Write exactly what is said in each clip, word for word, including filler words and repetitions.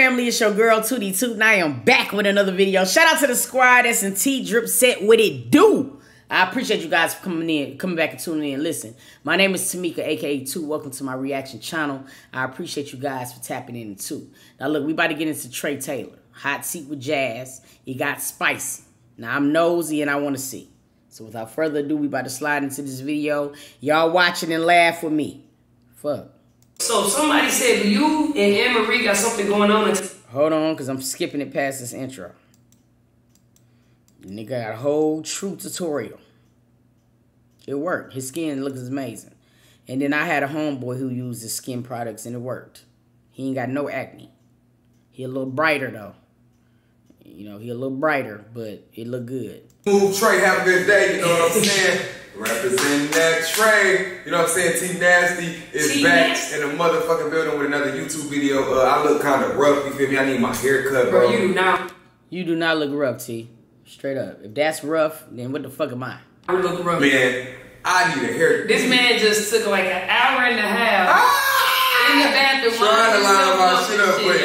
family, it's your girl two D two, and I am back with another video. Shout out to the squad, S and T Drip Set, what it do? I appreciate you guys for coming in, coming back and tuning in. Listen, my name is Tamika, aka two. Welcome to my reaction channel. I appreciate you guys for tapping in too. Now look, we about to get into Trey Taylor. Hot seat with jazz. He got spicy. Now I'm nosy and I want to see. So without further ado, we about to slide into this video. Y'all watching and laugh with me. Fuck. So somebody said you and Anne-Marie got something going on. Hold on, because I'm skipping it past this intro. Nigga got a whole true tutorial. It worked. His skin looks amazing. And then I had a homeboy who used his skin products and it worked. He ain't got no acne. He a little brighter though. You know, he a little brighter, but it look good. Move Trey, have a good day, you know what I'm saying? Representing that Trey, you know what I'm saying? T-Nasty is T back nasty. In the motherfucking building with another YouTube video. Uh, I look kind of rough, you feel me? I need my haircut, bro. bro. You do not. You do not look rough, T. Straight up. If that's rough, then what the fuck am I? I look rough. Man, I need a haircut. This man just took like an hour and a half ah! in the bathroom. Trying to line my shit up, but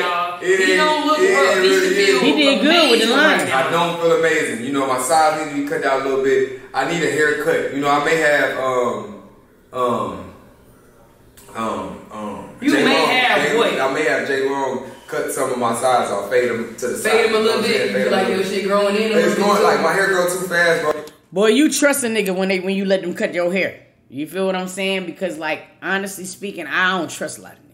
it he don't look it rough. He, really feel he did good with the line. I don't feel amazing. You know, my sides need to be cut down a little bit. I need a haircut. You know, I may have, um, um, um, um. You J may Long. have J what? I may have J Long cut some of my sides off, fade them to the side. Fade them a little bit. You like your shit growing in? It's going too. Like my hair grow too fast, bro. Boy, you trust a nigga when they when you let them cut your hair. You feel what I'm saying? Because like honestly speaking, I don't trust a lot of niggas.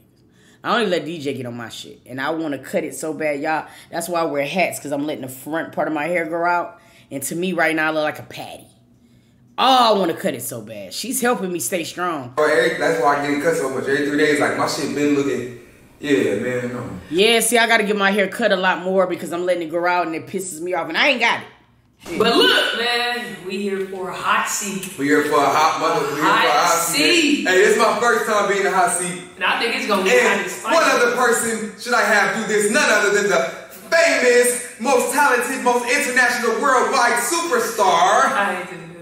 I only let D J get on my shit, and I want to cut it so bad, y'all. That's why I wear hats, because I'm letting the front part of my hair grow out. And to me right now, I look like a patty. Oh, I want to cut it so bad. She's helping me stay strong. Bro, Eric, that's why I get it cut so much. Every three days, like, my shit been looking... Yeah, man. No. Yeah, see, I got to get my hair cut a lot more because I'm letting it grow out and it pisses me off. And I ain't got it. But look, man, we here for a hot seat. We here for a hot mother. We here hot for a hot seat. seat. Hey, this is my first time being in a hot seat. And I think it's going to be hot and spicy. What other person should I have do this? None other than the... famous, most talented, most international, worldwide superstar,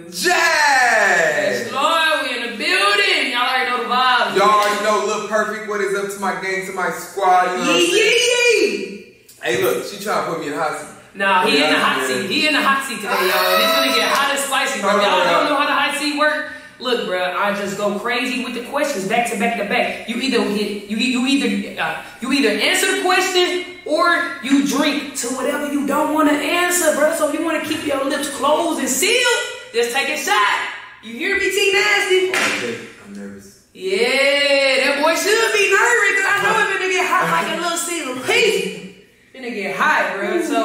Jazz! Yes, Lord, we in the building. Y'all already know the vibes. Y'all already know Look Perfect, what is up to my gang, to my squad. You know what I'm saying? Hey, look, she trying to put me in the hot seat. Nah, he in the hot seat. He in the hot seat today, y'all. And it's gonna get hot and spicy. Y'all don't know how the hot seat works? Look, bro, I just go crazy with the questions, back to back to back. You either get, you you either uh, you either answer the question or you drink to whatever you don't want to answer, bro. So if you want to keep your lips closed and sealed, just take a shot. You hear me, T-Nasty? Okay, I'm nervous. Yeah, that boy should be nervous because I know it's gonna get hot like a little season pea. Gonna get hot, bro. So.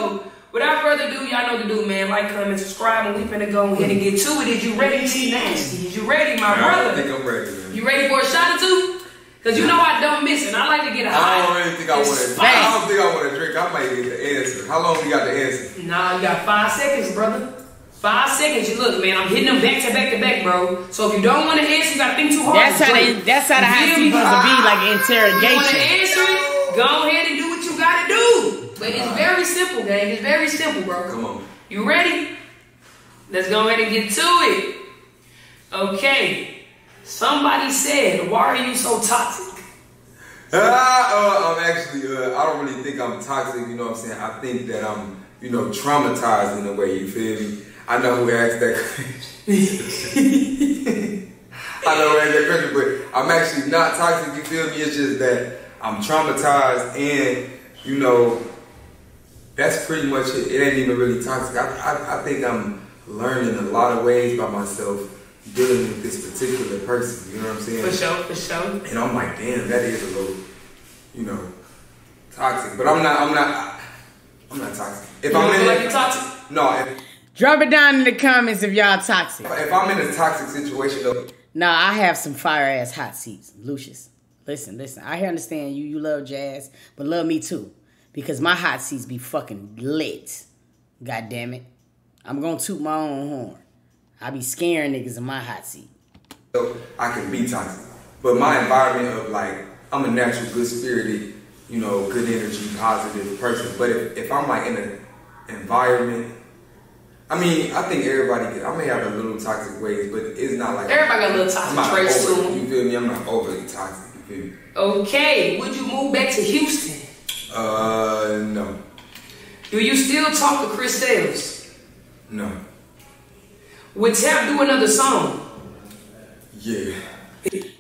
Without further ado, y'all know what to do, man. Like, comment, subscribe, and we finna go ahead and get to it. Is you ready, T-Nasty? Is you ready, my brother? I think I'm ready, man. You ready for a shot or two? Because you know I don't miss it. I like to get hot. I don't really think I want to drink. I don't think I want to drink. I might get the answer. How long we got the answer? Nah, you got five seconds, brother. Five seconds. You look, man, I'm hitting them back to back to back, bro. So if you don't want to answer, you got to think too hard. That's how the that's how the hot seat supposed to be, like an interrogation. You want to answer it? Go ahead and do what you got to do. But it's very simple, gang. It's very simple, bro. Come on. You ready? Let's go ahead and get to it. Okay. Somebody said, why are you so toxic? Uh, uh, I'm actually, uh, I don't really think I'm toxic, you know what I'm saying? I think that I'm, you know, traumatized in a way, you feel me? I know who asked that question. I know who asked that question, but I'm actually not toxic, you feel me? It's just that I'm traumatized and, you know, that's pretty much it. It ain't even really toxic. I, I, I think I'm learning a lot of ways by myself dealing with this particular person. You know what I'm saying? For sure, for sure. And I'm like, damn, that is a little, you know, toxic. But I'm not, I'm not, I'm not toxic. If you I'm in like you're toxic? No. If, drop it down in the comments if y'all toxic. If I'm in a toxic situation, though. Nah, I have some fire-ass hot seats, Lucius. Listen, listen, I understand you, you love jazz, but love me too. Because my hot seats be fucking lit. God damn it. I'm gonna toot my own horn. I be scaring niggas in my hot seat. So I can be toxic. But my environment of like, I'm a natural good spirited, you know, good energy, positive person. But if, if I'm like in an environment, I mean, I think everybody can. I may have a little toxic ways, but it's not like everybody got a little toxic traits too. You feel me? I'm not overly toxic. Okay, would you move back to Houston? Uh, Do you still talk to Chris Sales? No. Would Tap do another song? Yeah.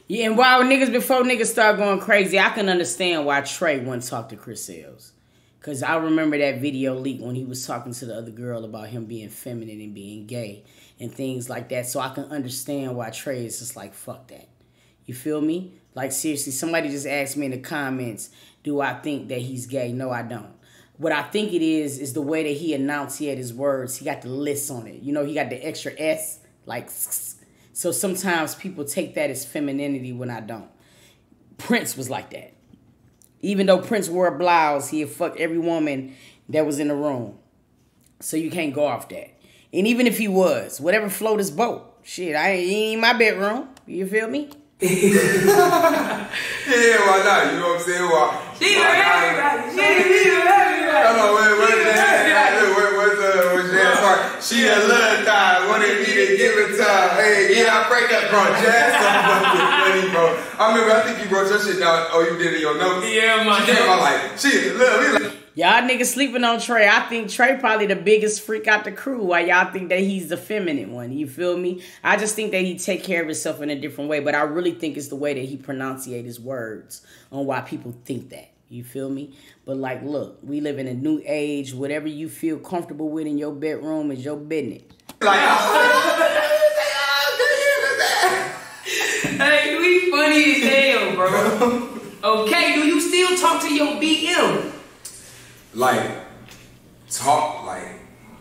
Yeah, and wow, niggas, before niggas start going crazy, I can understand why Trey once talked to Chris Sales. Because I remember that video leak when he was talking to the other girl about him being feminine and being gay and things like that. So I can understand why Trey is just like, fuck that. You feel me? Like, seriously, somebody just asked me in the comments, do I think that he's gay? No, I don't. What I think it is, is the way that he announced he had his words. He got the list on it. You know, he got the extra S, like, so sometimes people take that as femininity when I don't. Prince was like that. Even though Prince wore a blouse, he had fucked every woman that was in the room. So you can't go off that. And even if he was, whatever float his boat. Shit, I ain't, ain't in my bedroom. You feel me? Yeah, why not? You know what I'm saying? Why? She why not? Everybody. She didn't everybody. No, no, wait, wait, wait, wait, wait. She a little time. Wanted me to give it to her. Hey, yeah, I break up, bro. Jazz something fucking funny, bro. I remember, I think you wrote your shit down. Oh, you did it in your notes. Yeah, my nigga. I'm like, she is a little. Y'all niggas sleeping on Trey. I think Trey probably the biggest freak out the crew. Why y'all think that he's the feminine one? You feel me? I just think that he take care of himself in a different way. But I really think it's the way that he pronunciate his words on why people think that. You feel me? But like, look, we live in a new age. Whatever you feel comfortable with in your bedroom is your business. Like, hey, we funny as hell, bro. Okay, do you still talk to your B M? Like, talk, like,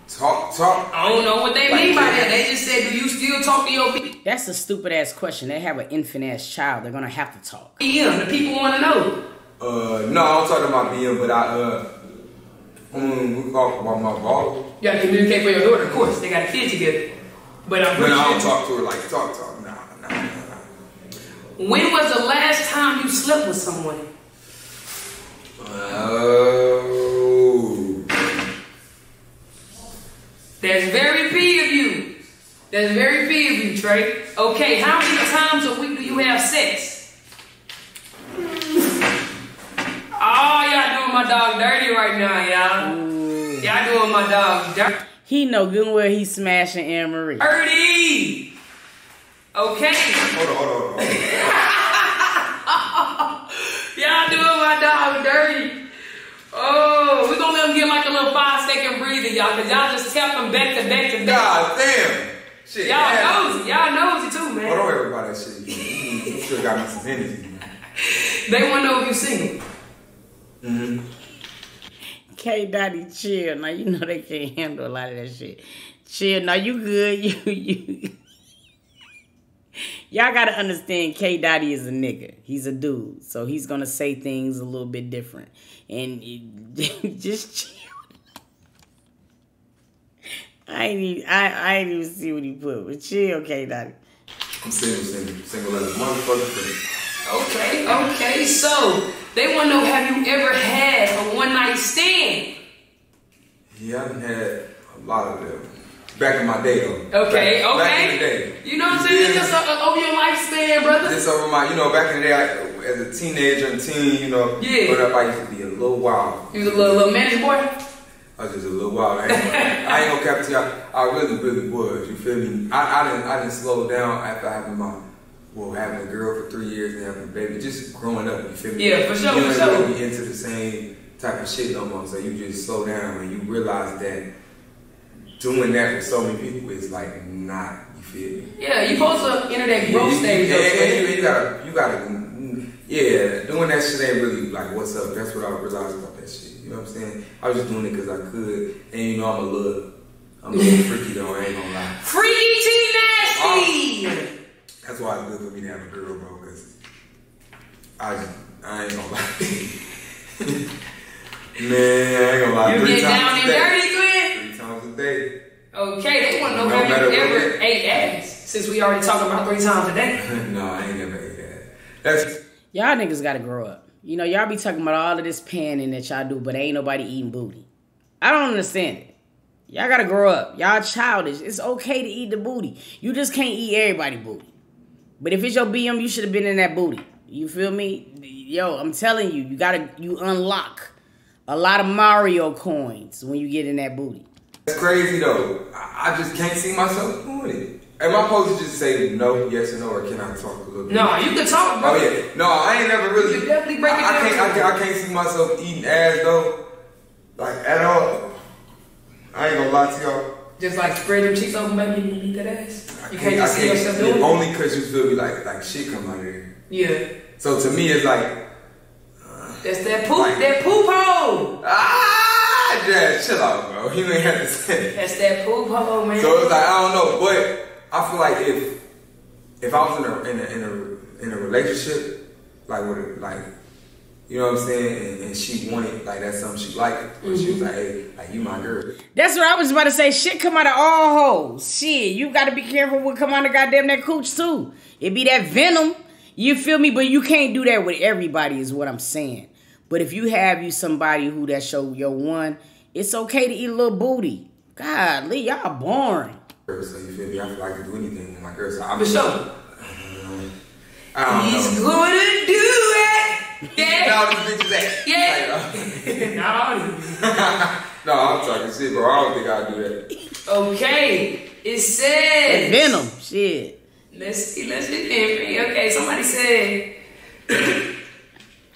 talk, talk. I don't know what they like, mean by that. They just said, do you still talk to your people? That's a stupid-ass question. They have an infant-ass child. They're going to have to talk. B M, the people want to know. Uh, no, I don't talk about B M, but I, uh, um, we talk about my daughter. You got to communicate with your daughter, of course. They got a kid together. But I'm pretty sure. I don't talk to her like, talk, talk. Nah, nah, nah, nah. When was the last time you slept with someone? Uh... That's very big of you. That's very big of you, Trey. Okay, how many times a week do you have sex? Oh, y'all doing my dog dirty right now, y'all. Y'all doing my dog dirty. He know good where he's smashing Anne-Marie. Dirty! Okay. Hold on, hold on, hold on. Y'all doing my dog dirty. Oh, we're gonna let him get like a little five second breather, y'all, cause y'all just tap him back to back to back. God damn. Shit. Y'all knows it. Y'all knows it too, man. Hold on, everybody, that shit. You still got me some energy, man. They wanna know if you single. Mm-hmm. K-Dotty, chill. Now you know they can't handle a lot of that shit. Chill. Now you good. You you. Y'all gotta understand, K-Dotty is a nigga. He's a dude, so he's gonna say things a little bit different. And it, just chill. I ain't even, I, I ain't even see what he put, but chill, K-Dotty. I'm single, single, single as a motherfucker. Okay, okay. So they wanna know, have you ever had a one night stand? Yeah, I've had a lot of them. Back in my day, though. Okay, back, okay. Back in the day. You know what I'm saying? Yeah. Just uh, over your lifespan, brother. Just over my, you know, back in the day, I, as a teenager and teen, you know. Yeah. Growing up, I used to be a little wild. You was a little, little managed boy? I was just a little wild. I ain't, I ain't gonna cap to you. I really, really was. You feel me? I, I, didn't, I didn't slow down after having my, well, having a girl for three years and having a baby. Just growing up, you feel me? Yeah, for sure, you for sure. You don't be into the same type of shit no more. So you just slow down and you realize that doing that for so many people is like not, you feel me? Yeah, you supposed to enter that growth yeah, stage. Yeah, yeah, yeah, you gotta, you gotta, yeah, doing that shit ain't really like what's up. That's what I realized about that shit. You know what I'm saying? I was just doing it because I could, and you know I'm a little, I'm a little freaky though. I ain't gonna lie. Freaky T-Nasty. That's why it's good for me to have a girl, bro, because I, just, I ain't gonna lie. Man, I ain't gonna lie. You get down and dirty. Day. Okay, they want to know no have you ever what? Ate ass, since we already talked about three times a day. No, I ain't never ate ass. That's y'all niggas gotta grow up. You know, y'all be talking about all of this panning that y'all do, but ain't nobody eating booty. I don't understand it. Y'all gotta grow up. Y'all childish. It's okay to eat the booty. You just can't eat everybody booty. But if it's your B M, you should have been in that booty. You feel me? Yo, I'm telling you, you gotta, you unlock a lot of Mario coins when you get in that booty. It's crazy though. I just can't see myself doing it. Am I supposed to just say no, yes, or no, or can I talk a little bit? No, you can talk, bro. Oh yeah. No, I ain't never really. You definitely break it down. I can't, I can't, I can't see myself eating ass though, like at all. I ain't gonna lie to y'all. Just like spread your cheeks open, baby, and eat that ass. You can't, can't just see yourself doing it. Only because you feel me like like shit come out of here. Yeah. So to me, it's like. That's that poop, like, that poop hole. Ah, yeah, chill out, bro. You ain't have to say it. That's that poop hole, man. So it's like I don't know, but I feel like if if I was in a in a in a, in a relationship, like with a, like, you know what I'm saying, and, and she wanted like that's something she liked, and mm-hmm. she was like, hey, like you my girl. That's what I was about to say. Shit come out of all holes. Shit, you got to be careful what come out of goddamn that cooch too. It be that venom. You feel me? But you can't do that with everybody, is what I'm saying. But if you have you somebody who that show your one, it's okay to eat a little booty. Godly, y'all boring. So you feel me? I feel like I can do anything with my girl. So I'm for sure. Like, I don't know. He's going to do it. Yeah. All these bitches at. Yeah. Not all these bitches. No, I'm talking shit, bro. I don't think I'll do that. Okay. It says. That venom. Shit. Let's see. Let's see. Okay. Somebody said.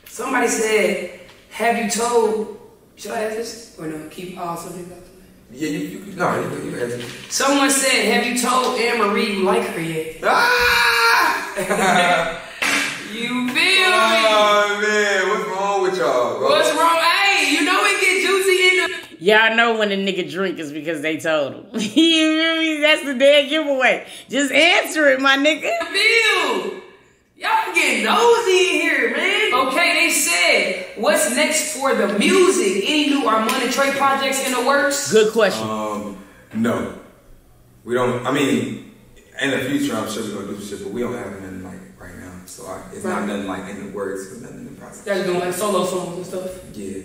Somebody said, "Have you told?" Should I ask this or no? Keep all something up. Yeah, you, you no, you, you ask me. Someone said, "Have you told Anne-Marie you like her yet?" Ah! You feel me? Oh man, what's wrong with y'all? What's wrong? Hey, you know it get juicy in the. Y'all know when a nigga drink is because they told him. You feel me? That's the dead giveaway. Just answer it, my nigga. Feel. Y'all getting nosy in here, man. Okay, they said, what's next for the music? Any new Armon and Trey projects in the works? Good question. Um, no. We don't, I mean, in the future, I'm sure we're going to do shit, but we don't have nothing like right now. So I, it's right. Not nothing like in the works, but nothing in the process. That's doing like solo songs and stuff? Yeah.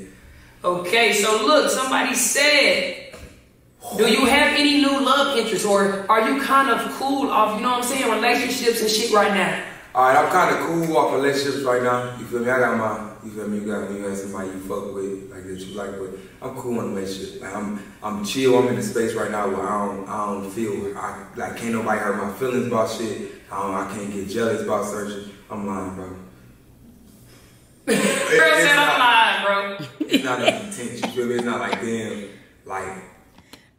Okay, so look, somebody said, do you have any new love interests or are you kind of cool off, you know what I'm saying, relationships and shit right now? Alright, I'm kind of cool off relationships right now. You feel me? I got my, you feel me? You got me. You got somebody you fuck with, like that you like. But I'm cool on relationships. Like I'm, I'm chill. I'm in a space right now where I don't, I don't feel, I like can't nobody hurt my feelings about shit. I, don't, I can't get jealous about certain. I'm lying, bro. Chris it, said I'm lying, bro. It's not that intense. You feel me? It's not like damn, like.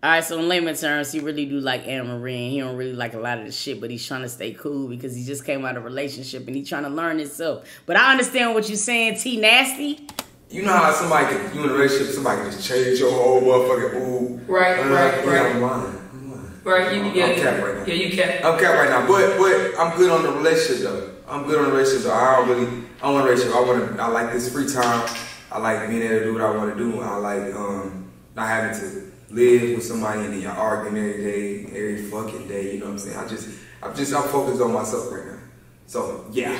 Alright, so in layman terms, he really do like Anne-Marie and he don't really like a lot of the shit, but he's trying to stay cool because he just came out of a relationship and he's trying to learn himself. But I understand what you're saying, T-Nasty. You know how somebody can, you in a relationship, somebody can just change your whole motherfucking mood. Right, uh, right, yeah, right. I'm lying. I'm lying. Right, you, I'm, yeah, I'm yeah, capped right now. Yeah, you capped. I'm capped right now, but, but I'm good on the relationship though. I'm good on the relationship though. I don't really, I don't want a relationship. I, wanna, I like this free time. I like being able to do what I want to do. I like um, not having to live with somebody and then you're arguing every day, every fucking day, you know what I'm saying? I just, I'm just, I'm focused on myself right now. So, yeah.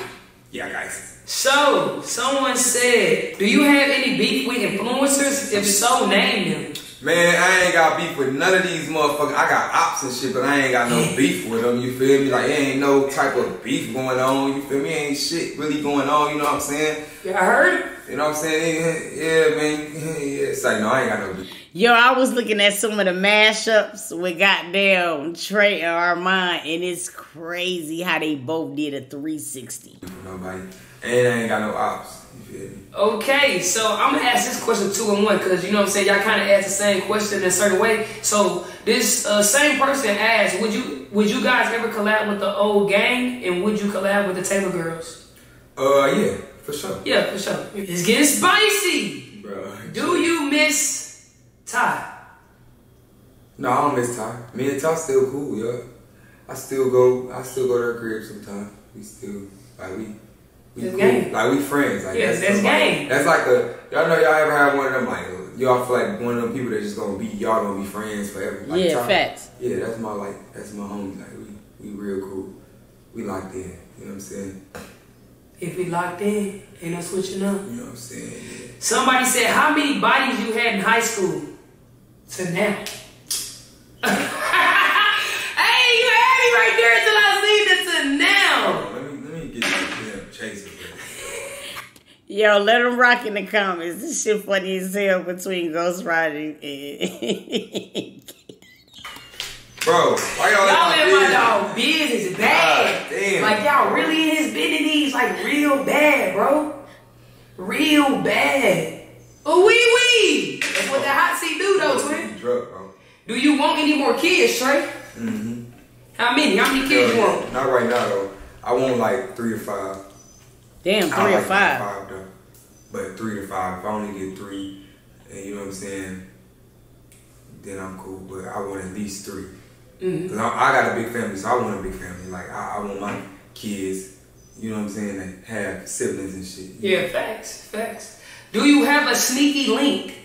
Yeah, guys. So, someone said, do you have any beef with influencers? If so, name them. Man, I ain't got beef with none of these motherfuckers. I got ops and shit, but I ain't got no beef with them, you feel me? Like, there ain't no type of beef going on, you feel me? Ain't shit really going on, you know what I'm saying? Yeah, I heard it. You know what I'm saying? Yeah, man. Yeah, it's like, no, I ain't got no beef. Yo, I was looking at some of the mashups with goddamn Trey and Armon, and it's crazy how they both did a three sixty. Nobody, and I ain't got no ops. You feel me? Okay, so I'm gonna ask this question two and one because you know what I'm saying. Y'all kind of asked the same question in a certain way. So this uh, same person asked, "Would you, would you guys ever collab with the old gang, and would you collab with the Taylor girls?" Uh, yeah, for sure. Yeah, for sure. It's getting spicy, bro. Do you miss Ty? No, I don't miss Ty. Me and Ty still cool, yo. Yeah. I still go, I still go to her crib sometimes. We still, like we, we cool. Game. Like we friends. Like yeah, that's, that's game. That's like a, y'all know y'all ever have one of them like, y'all feel like one of them people that just gonna be, y'all gonna be friends forever. Like, yeah, Ty, facts. Yeah, that's my like, that's my homie. Like we, we real cool. We locked in, you know what I'm saying? If we locked in, ain't no switching up. You know what I'm saying? Yeah. Somebody said, how many bodies you had in high school? To now. Hey, you had me right there until I leave it to now. Oh, let me, let me get you a damn chaser. Yo, let them rock in the comments. This shit funny as hell between Ghost Riding and... Bro, why y'all Y'all in my dog business bad. God, damn. Like, y'all really in his business, like, real bad, bro. Real bad. Ooh, wee wee. That's what the hot seat do, though, twin. Drug, bro. Do you want any more kids, Trey? Mm-hmm. How many? How many kids Yo, you want? Not right now, though. I want, like, three or five. Damn, three I like or five. five though. But three to five. If I only get three, and you know what I'm saying, then I'm cool. But I want at least three. Mm-hmm. Cause I, I got a big family, so I want a big family. Like I, I want my kids, you know what I'm saying, to have siblings and shit. Yeah, know? facts, facts. Do you have a sneaky link?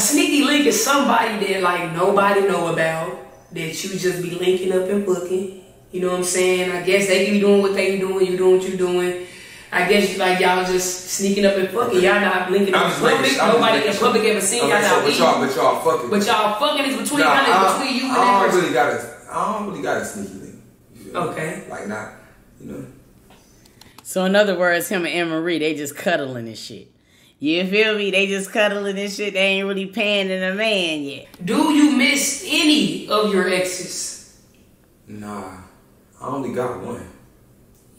A sneaky link is somebody that like nobody know about that you just be linking up and booking. You know what I'm saying? I guess they be doing what they doing, you doing what you doing. I guess like y'all just sneaking up and fucking. Y'all not linking up in public. Nobody in public ever seen y'all not eating. But y'all fucking. But y'all fucking is between y'all and between you and that person. I don't really got a, I don't really got a sneaky link. You know? Okay. Like not, you know. So in other words, him and Anne-Marie, they just cuddling and shit. You feel me? They just cuddling and shit. They ain't really panning a man yet. Do you miss any of your exes? Nah, I only got one.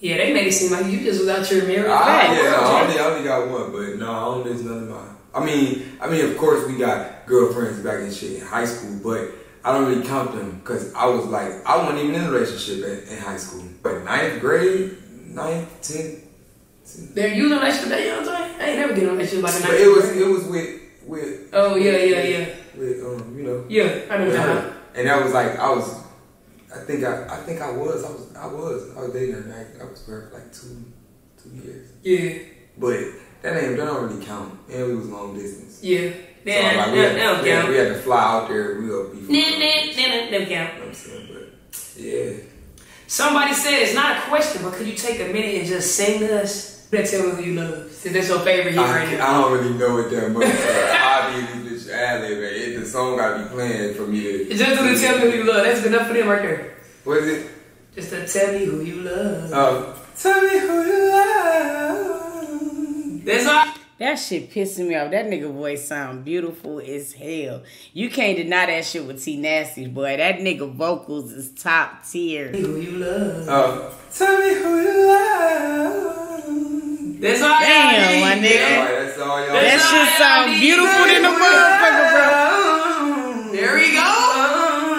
Yeah, they made it seem like you just was out your marriage. I, yeah, I only, I only got one, but no, I don't miss nothing about it. I mean, I mean, of course we got girlfriends back and shit in high school, but I don't really count them because I was like, I wasn't even in a relationship in, in high school. But ninth grade, ninth, tenth. They're you in a relationship that young time? I ain't never been in a relationship like a ninth. But it was, it was with, with. Oh yeah, with, yeah, yeah. With um, you know. Yeah, I know that. And that was like, I was. I think I, I think I was, I was, I was, I was dating her, I, I was for like two, two years. Yeah. But that ain't, that don't really count, and we was long distance. Yeah. That so, like, we, had, we, had, we had to fly out there, we will be. That don't count. You know what I'm saying, but yeah. Somebody said it's not a question, but could you take a minute and just sing to us? Let's tell me who you love, since that's your favorite hit right now. I don't really know it that much. I mean, ad-lib, the song gotta be playing for me to. Just to tell me who you love. That's good enough for them right there. What is it? Just to tell me who you love. Oh. Tell me who you love. That's all. That shit pissing me off. That nigga voice sound beautiful as hell. You can't deny that shit with T-Nasty, boy. That nigga vocals is top tier. Tell me who you love. Oh. Tell me who you love. That's all. Damn, my nigga. That shit sound beautiful in the motherfucker, bro. There we go.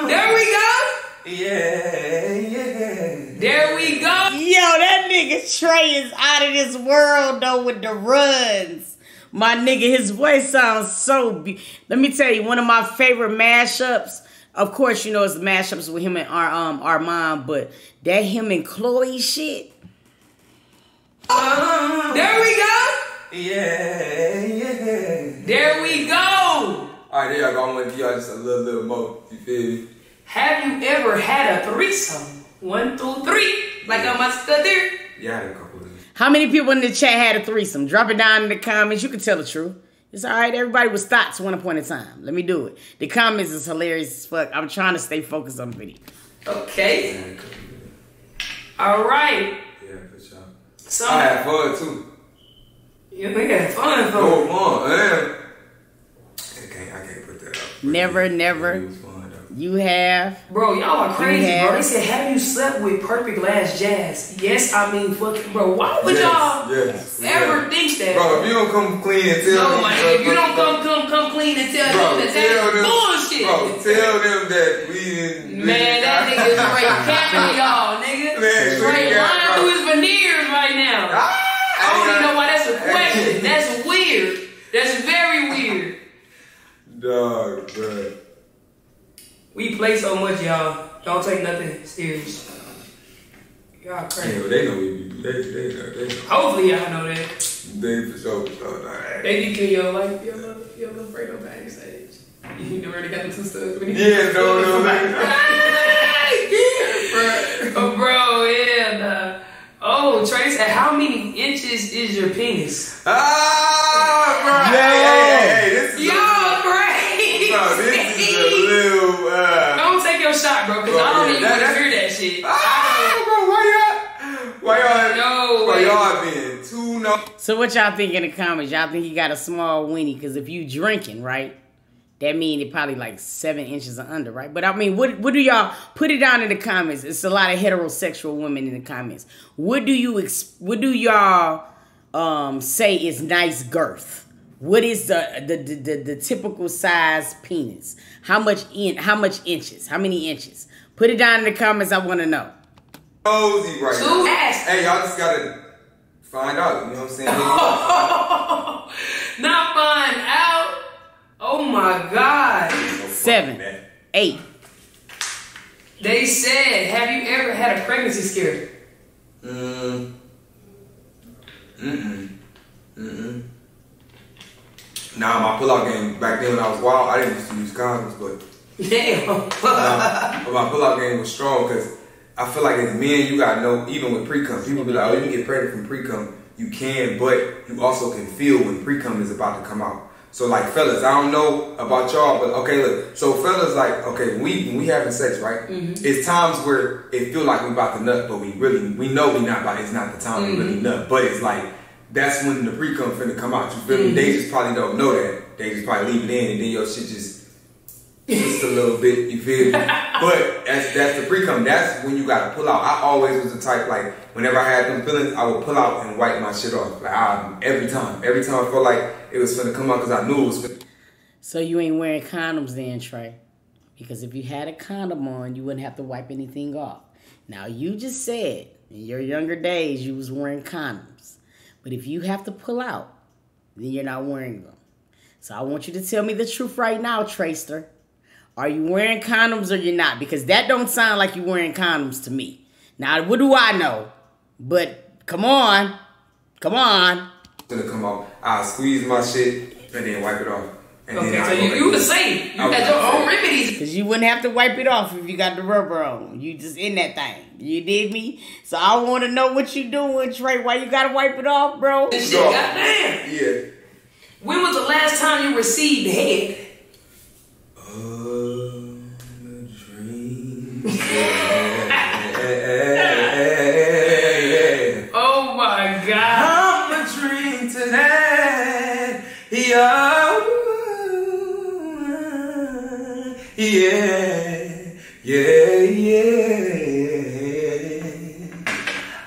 There we go. Yeah, yeah. There we go. Yo, that nigga Trey is out of this world, though, with the runs. My nigga, his voice sounds so beautiful. Let me tell you, one of my favorite mashups, of course, you know, it's the mashups with him and our, um, Armon, but that him and Chloe shit. Uh, there we go. Yeah, yeah. There we go. All right, there y'all go. I'm gonna give y'all just a little, little more. You feel me? Have you ever had a threesome? One, two, three. Like yeah. I must have there. Yeah, I had a couple of them. How many people in the chat had a threesome? Drop it down in the comments. You can tell the truth. It's all right. Everybody was thoughts one point in time. Let me do it. The comments is hilarious as fuck. I'm trying to stay focused on the video. Okay. All right. Yeah, for sure. So I had fun too. Yeah, we got fun, though. Go on, man. I can't, I can't put that up. Never, me. never. Fun, you have. Bro, y'all are crazy, bro. They said, have you slept with Perfect Last Jazz? Yes, I mean, fucking, bro. Why would yes, y'all yes, ever yes. think that? Bro, if you don't come clean and tell no, them. No, like, if you don't come, come, come clean and tell bro, them that that's them, bullshit. Bro, tell them that we didn't. Man, we that nigga is straight capping y'all, nigga. Man, straight lying through his veneers right now. Ah! I don't even know why that's a question. That's weird. That's very weird. Dog, bro. We play so much, y'all. Don't take nothing serious. Y'all crazy. Yeah, they know we be. They, they know. They know. Hopefully, y'all know that. They for sure. For sure nah. They be killing your life. You're a little, you're a little afraid of bad stage. You already got the two studs. Yeah, no, no, no. Yeah, bro. Oh, bro, yeah, nah. Oh, Trey said, how many inches is your penis? Ah, bro. Yeah. Hey, hey, hey, this is Yo, crazy. Bro, this is a little, uh... Don't take your shot, bro, because I don't even want to hear that shit. Ah, bro, why y'all... Why y'all... No, why y'all being too know. So what y'all think in the comments? Y'all think he got a small weenie? Because if you drinking, right, that mean it probably like seven inches or under, right? But I mean, what, what do y'all, put it down in the comments. It's a lot of heterosexual women in the comments. What do you, what do y'all um, say is nice girth? What is the the, the, the the typical size penis? How much in, how much inches? How many inches? Put it down in the comments. I want to know. Cozy right now. Hey, y'all just gotta find out. You know what I'm saying? Not find out. Oh my God. Seven, eight. They said, have you ever had a pregnancy scare? Mm. Mm-mm. Mm-mm. Nah, my pull-out game back then when I was wild, I didn't used to use condoms, but damn. um, but my pull-out game was strong because I feel like as men, you gotta know even with pre-cum, people be like, oh, you can get pregnant from pre-cum. You can, but you also can feel when pre-cum is about to come out. So like, fellas, I don't know about y'all, but okay, look. So fellas, like, okay, we when we having sex, right? Mm-hmm. It's times where it feel like we about to nut, but we really we know we not about. It's not the time mm-hmm. we really nut, but it's like. That's when the pre-cum finna come out. You feel me? Mm-hmm. They just probably don't know that. They just probably leave it in, and then your shit just just a little bit. You feel me? But that's that's the pre-cum. That's when you gotta pull out. I always was the type like whenever I had them feelings, I would pull out and wipe my shit off. Like I, every time, every time I felt like it was finna come out because I knew it was finna. So you ain't wearing condoms then, Trey? Because if you had a condom on, you wouldn't have to wipe anything off. Now you just said in your younger days you was wearing condoms. But if you have to pull out, then you're not wearing them. So I want you to tell me the truth right now, Trayster. Are you wearing condoms or you're not? Because that don't sound like you're wearing condoms to me. Now, what do I know? But come on. Come on. Gonna come out. I'll squeeze my shit and then wipe it off. And okay, then so you, you the same. You I got your own remedies. Because you wouldn't have to wipe it off if you got the rubber on. You just in that thing. You dig me? So I want to know what you doing, Trey. Why you got to wipe it off, bro? This shit, goddamn. Yeah. When was the last time you received head? Uh, dream. Oh, my God. I'm a dream today. Yeah. Yeah, yeah, yeah.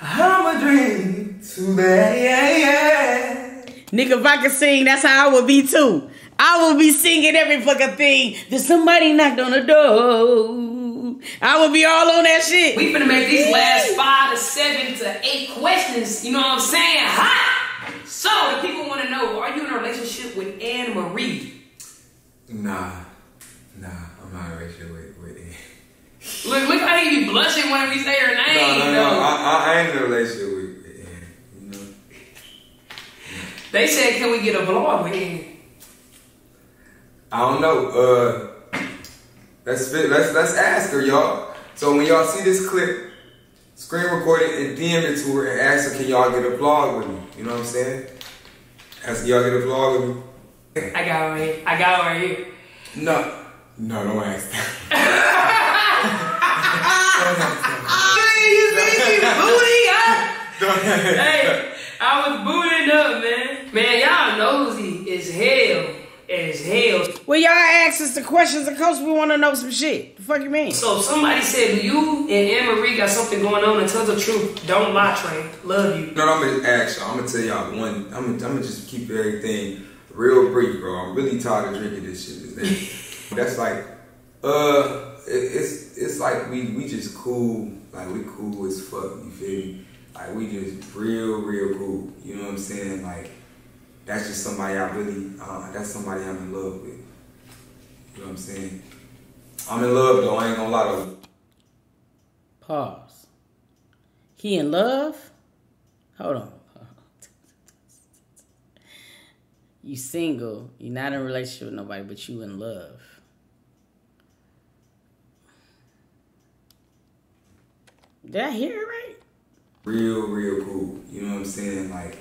I'm a dream today, yeah, yeah. Nigga, if I could sing, that's how I would be too. I would be singing every fucking thing that somebody knocked on the door. I would be all on that shit. We finna make these last five to seven to eight questions, you know what I'm saying? Hot! So, the people wanna know, are you in a relationship with Anne-Marie? Nah, nah. My relationship with, with Anne. Look, look how he be blushing whenever you say her name. No, no, no. no. I, I, I ain't in a relationship with, with Anne. You know? They said, can we get a vlog with Anne? I don't know. Uh, let's, let's, let's ask her, y'all. So when y'all see this clip, screen record it and D M it to her and ask her, can y'all get a vlog with me? You know what I'm saying? Ask y'all get a vlog with me. I got it right here. I got it right here. No. No, don't ask that. Hey, you see me booty up? Hey, I was booted up, man. Man, y'all nosy as hell. As hell. Well, y'all asked us the questions, of course we want to know some shit. The fuck you mean? So, somebody said you and Emery got something going on and tell the truth. Don't lie, Trey. Love you. No, no, I'm going to ask y'all. I'm going to tell y'all one. I'm going to just keep everything real brief, bro. I'm really tired of drinking this shit. This That's like, uh, it, it's it's like we we just cool, like we cool as fuck. You feel me? Like we just real, real cool. You know what I'm saying? Like that's just somebody I really, uh, that's somebody I'm in love with. You know what I'm saying? I'm in love though. I ain't gonna lie to you. Pause. He in love? Hold on. You single. You're not in a relationship with nobody, but you in love. Did I hear it right? Real, real cool. You know what I'm saying? Like,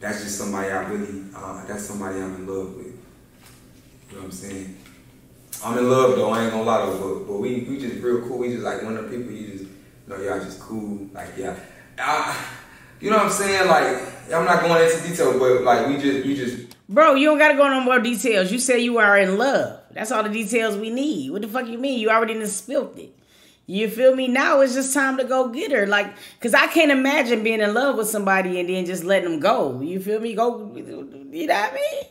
that's just somebody I really, uh, that's somebody I'm in love with. You know what I'm saying? I'm in love though, I ain't gonna lie to you, but we, we just real cool. We just like one of the people you just, you know, y'all just cool. Like, yeah. I, you know what I'm saying? Like, I'm not going into details, but like we just, you just. Bro, you don't gotta go no more details. You say you are in love. That's all the details we need. What the fuck you mean? You already done spilt it. You feel me? Now it's just time to go get her. Like, cause I can't imagine being in love with somebody and then just letting them go. You feel me? Go, you know what I mean?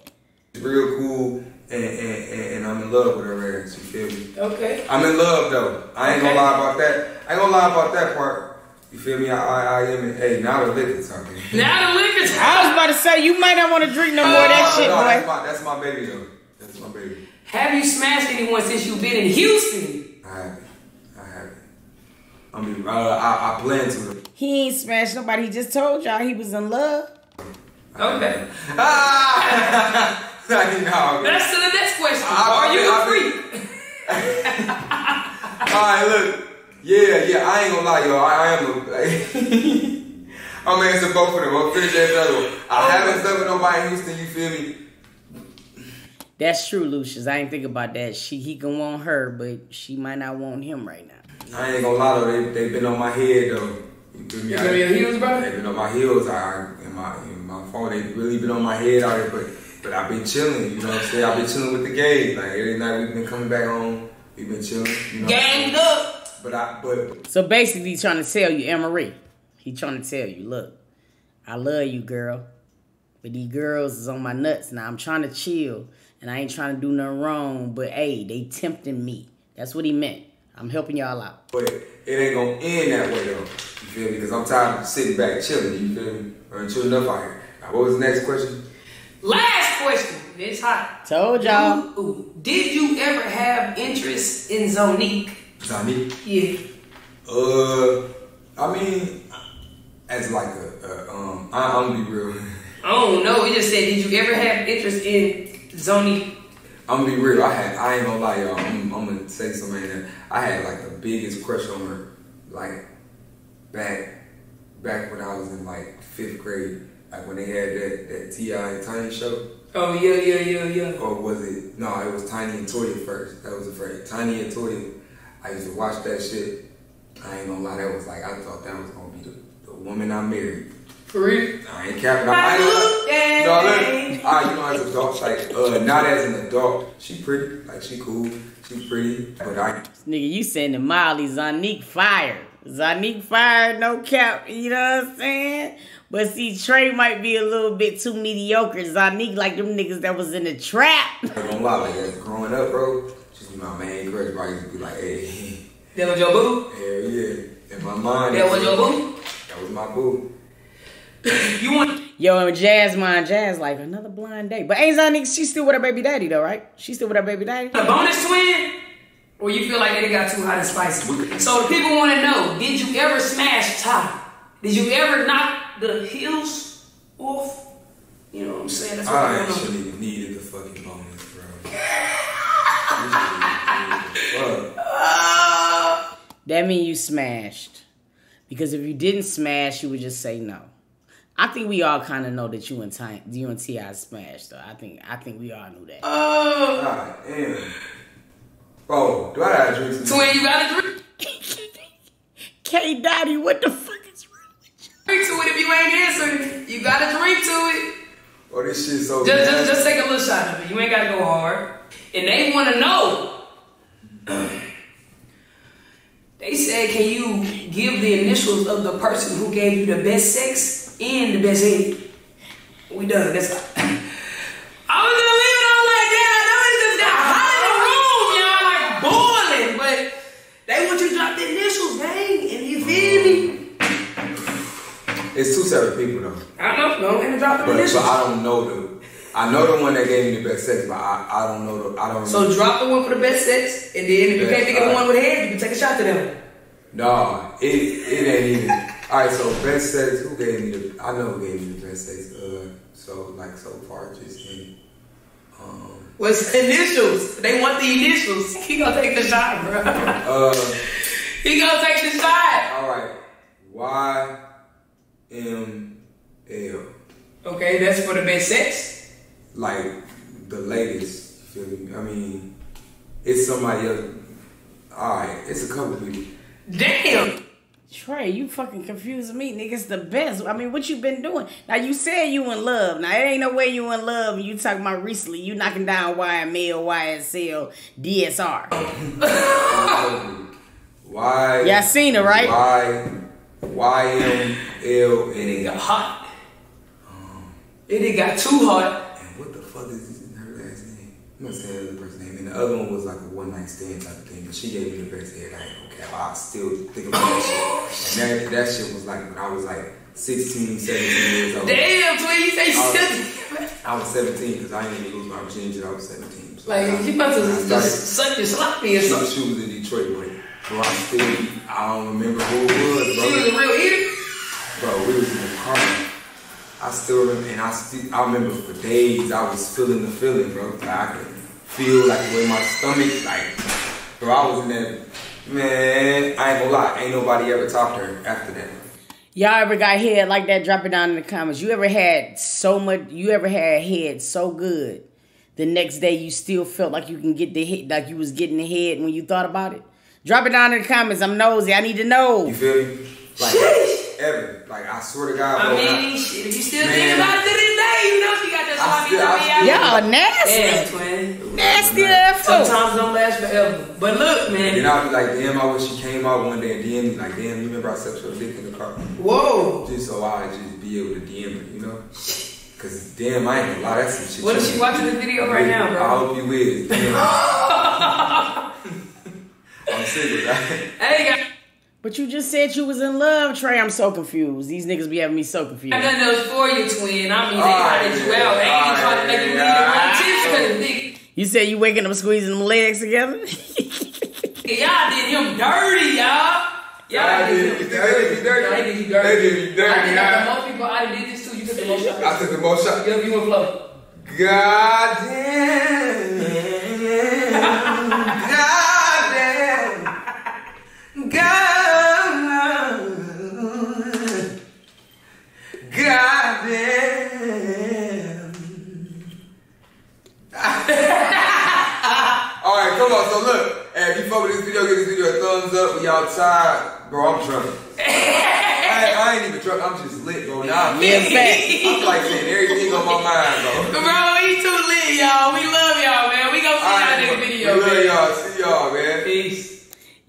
It's real cool, and, and, and I'm in love with her ass. You feel me? Okay. I'm in love though. I ain't okay. gonna lie about that. I ain't gonna lie about that part. You feel me? I, I, I am in, hey, now the liquor talking. Now the liquor talking. I was about to say, you might not want to drink no more uh, of that shit, no, boy. That's my, that's my baby though. That's my baby. Have you smashed anyone since you've been in Houston? I haven't. I mean, uh, I, I plan to. He ain't smashed nobody. He just told y'all he was in love. Okay. Ah! No, that's to the next question. I, Are I, you I, a freak? All right, look. Yeah, yeah. I ain't gonna lie, y'all. I, I am. A, like, I'm answering both of them. I'm finish that other one. I haven't slept with nobody in Houston. You feel me? That's true, Lucius. I ain't think about that. She he can want her, but she might not want him right now. I ain't gonna lie though, they they been on my head though. You feel me? You feel your heels, bro? They been on my heels. I in my in my phone. They really been on my head out here, but but I've been chilling. You know what I'm saying? I've been chilling with the gang. Like every night we've been coming back home. We've been chilling. You know ganged up. But I but so basically he's trying to tell you, Emery. He trying to tell you, look, I love you, girl, but these girls is on my nuts now. I'm trying to chill and I ain't trying to do nothing wrong. But hey, they tempting me. That's what he meant. I'm helping y'all out. But it ain't gonna end that way though. You feel me? Because I'm tired of sitting back chilling. You feel me? Or chilling up out here. Now, what was the next question? Last question. It's hot. Told y'all. Did you ever have interest in Zonique? Zonique? Yeah. Uh, I mean, as like a, a um, I, I'm gonna be real. Oh no, it just said, did you ever have interest in Zonique? I'm gonna be real. I had, I ain't gonna lie, y'all. I'm, I'm gonna say something in there. I had like the biggest crush on her, like back, back when I was in like fifth grade, like when they had that that T I and Tiny show. Oh yeah, yeah, yeah, yeah. Or was it? No, it was Tiny and Toya first. That was the first. Tiny and Toya. I used to watch that shit. I ain't gonna lie. That was like I thought that was gonna be the, the woman I married. For real? I ain't capping. I ain't no, look. I, you know, as an adult, like, uh, not as an adult. She pretty. Like, she cool. She pretty. But I... Nigga, you sending Molly. Zonique fired. Zonique fired. No cap. You know what I'm saying? But see, Trey might be a little bit too mediocre. Zonique like them niggas that was in the trap. I don't lie. Like, as growing up, bro, she's be my main crush. Bro, I used to be like, hey. That was your boo? Hell yeah. In my mind. That was your boo? That was my boo. You want yo and Jazz mind Jazz like another blind date, but ain't Zonique? She's still with her baby daddy though, right? She's still with her baby daddy. The bonus twin, or you feel like they got too hot and spicy. So people want to know: did you ever smash Ty? Did you ever knock the heels off? You know what I'm saying? That's what I actually needed the fucking bonus, bro. That mean you smashed, because if you didn't smash, you would just say no. I think we all kind of know that you and Ty, you and T I smashed, though. I think, I think we all knew that. Oh, God damn. Oh, do I have drinks? Twin, you got a drink? K-Dotty, what the fuck is wrong with you? Drink to it if you ain't answering. You got a drink to it. Oh, this shit's so just, bad. Just, just take a little shot of it. You ain't got to go hard. And they want to know. They said, can you give the initials of the person who gave you the best sex? And the best hit. We done. That's all. I was gonna leave it all like that. I know it's just got hot in the room, y'all, like boiling. But they want you to drop the initials, man. And you feel me? It's two separate people, though. I don't know. And drop the but, initials. But I don't know the. I know the one that gave me the best sex, but I, I don't know the. I don't. So know. Drop the one for the best sex, and then if you can't think of the one with the head, you can take a shot to them. Nah, it it ain't even. Alright, so best sex, who gave me the, I know who gave me the best sex, uh, so, like, so far, just in, um. What's the initials? They want the initials. He gonna take the shot, bro. Uh. He gonna take the shot. Alright. Y M L. Okay, that's for the best sex? Like, the latest, feel me? I mean, it's somebody else. Alright, it's a couple people. Damn. Trey, you fucking confusing me. Niggas the best. I mean, what you been doing? Now, you said you in love. Now, it ain't no way you in love. You talking about recently. You knocking down Y M L, Y S L, D S R. Why? Y'all seen it, right? Y M L, and it got hot. Um, and it got too hot. And what the fuck is this, her last name? I'm not saying the other person's name. And the other one was like a one night stand type of thing. But she gave me the best head. I ain't okay. I still think about that shit. And that, that shit was like when I was like sixteen, seventeen years old. Damn, please say seventeen. I was seventeen because I didn't even lose my virginity. I was seventeen. So like, I, you about to just started, suck your sloppy or something. She was in Detroit, but bro, I still, I don't remember who it was, bro. She was a real eater? Bro, we was in the car. I still remember, and I still, I remember for days I was feeling the feeling, bro. Like, I could feel like the way my stomach, like, bro, I was in there, man, I ain't gonna lie, ain't nobody ever talked to her after that. Y'all ever got head like that? Drop it down in the comments. You ever had so much, you ever had head so good, the next day you still felt like you can get the head, like you was getting the head when you thought about it? Drop it down in the comments. I'm nosy. I need to know. You feel me? Like, shit. Ever. Like, I swear to God. I mean, shit. If you still think about it to this day, you know she got that sloppy to be out. Y'all nasty. Yeah, twin. Nasty ass fool. Sometimes don't last forever. But look, man. And I'll be like, damn, I wish she came out one day and D M me. Like, damn, you remember I slept with a dick in the car? Whoa. Just so I would just be able to D M her, you know? Because, damn, I ain't gonna lie. That's some shit. What if she watching this video right now, bro? I hope you is. I'm serious, right? But you just said you was in love, Trey. I'm so confused. These niggas be having me so confused. I done those for you, twin. I mean, they tried to you out. They ain't trying to make you leave your own tips. You said you waking up squeezing them legs together? Y'all did him dirty, y'all. Y'all did him dirty. They did you dirty. They did you dirty. I did not the most people. I did this too. You took the most shots. I took the most shots. Yep, you went flow. God damn. God. God, God damn. Alright, come on, so look. Hey, if you fuck with this video, give this video a thumbs up. We outside. Bro, I'm drunk. I, I ain't even drunk. I'm just lit, bro. Nah, I'm lit. I'm like saying everything on my mind, bro. Bro, we too lit, y'all. We love y'all, man. We gonna see y'all in the video. We love y'all. See y'all, man. Peace.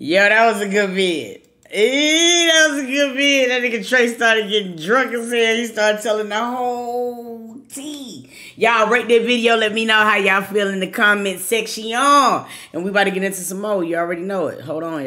Yo, that was a good vid. Eee, that was a good vid. That nigga Trey started getting drunk as hell. He started telling the whole tea. Y'all rate that video. Let me know how y'all feel in the comment section. And we about to get into some more. You already know it. Hold on.